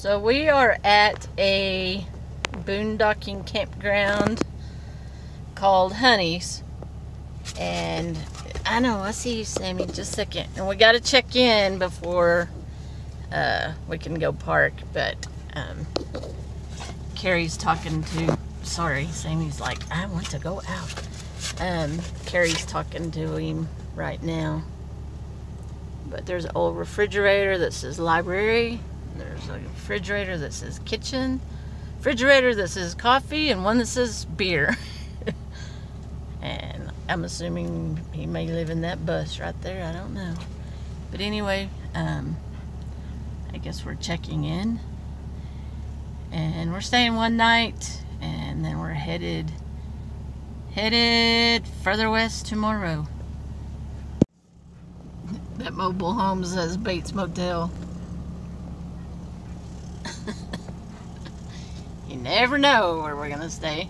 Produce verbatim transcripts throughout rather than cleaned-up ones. So we are at a boondocking campground called Honey's. And I know, I see you, Sammy, just a second. And we got to check in before uh, we can go park. But um, Carrie's talking to, sorry, Sammy's like, I want to go out. Um, Carrie's talking to him right now. But there's an old refrigerator that says library. There's a refrigerator that says kitchen. Refrigerator that says coffee and one that says beer. And I'm assuming he may live in that bus right there. I don't know. But anyway, um, I guess we're checking in. And we're staying one night. And then we're headed, headed further west tomorrow. That mobile home says Bates Motel. You never know where we're gonna stay.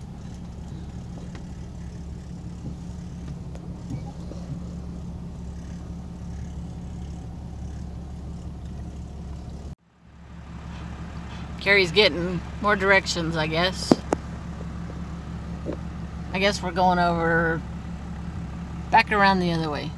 Carrie's getting more directions, I guess. I guess we're going over back around the other way.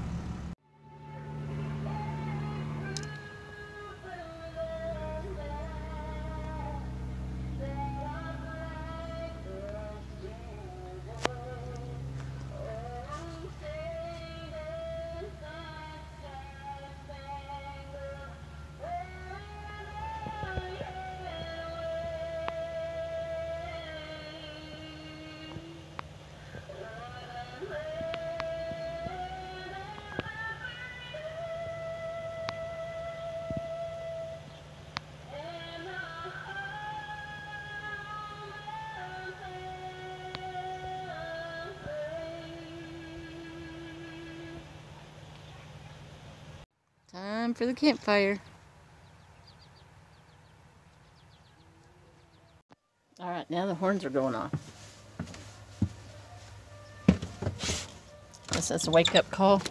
Time for the campfire. All right, now the horns are going off. Guess that's a wake-up call.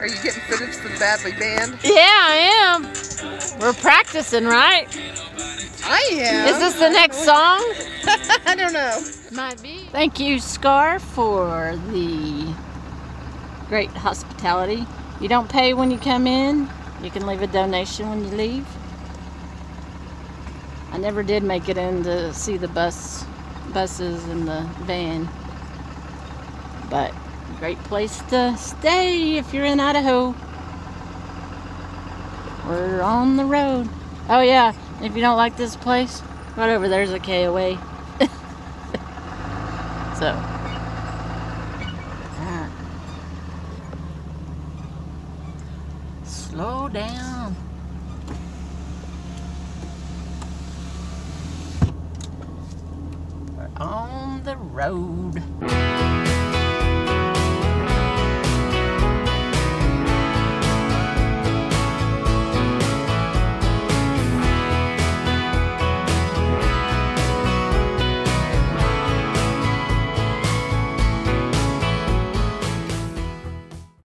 Are you getting footage from the Badly Band? Yeah, I am. We're practicing, right? I am. Is this the next song? I don't know. Might be. Thank you, Scar, for the great hospitality. You don't pay when you come in. You can leave a donation when you leave. I never did make it in to see the bus, buses and the van, but great place to stay if you're in Idaho. We're on the road. Oh yeah, if you don't like this place, right over there's a K O A. So. Right. Slow down. We're on the road.